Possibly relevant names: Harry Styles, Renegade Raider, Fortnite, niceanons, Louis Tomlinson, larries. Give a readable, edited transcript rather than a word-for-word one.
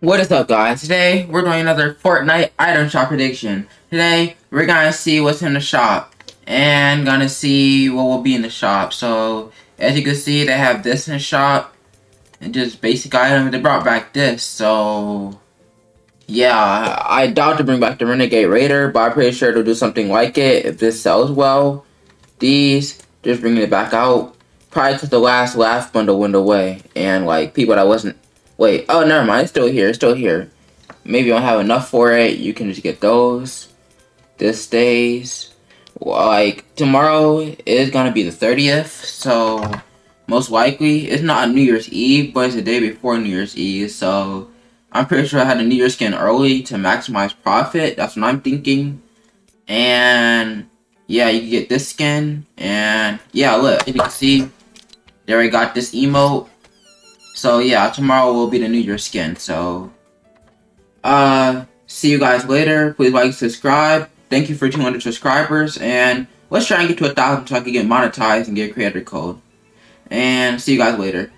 What is up, guys? Today we're doing another Fortnite item shop prediction. Today we're gonna see what's in the shop and gonna see what will be in the shop. So as you can see, they have this in the shop and just basic items. They brought back this, so yeah, I doubt to bring back the Renegade Raider, but I'm pretty sure they'll do something like it if this sells well. These just bringing it back out probably because the last laugh bundle went away and like people that wasn't. Wait, oh, never mind. It's still here. It's still here. Maybe you don't have enough for it. You can just get those. This stays. Like, tomorrow is going to be the 30th. So, most likely, it's not New Year's Eve, but it's the day before New Year's Eve. So, I'm pretty sure I had a New Year's skin early to maximize profit. That's what I'm thinking. And, yeah, you can get this skin. And, yeah, look. You can see, they already got this emote. So yeah, tomorrow will be the New Year's skin, so see you guys later. Please like, subscribe. Thank you for 200 subscribers, and let's try and get to 1,000 so I can get monetized and get a creator code. And see you guys later.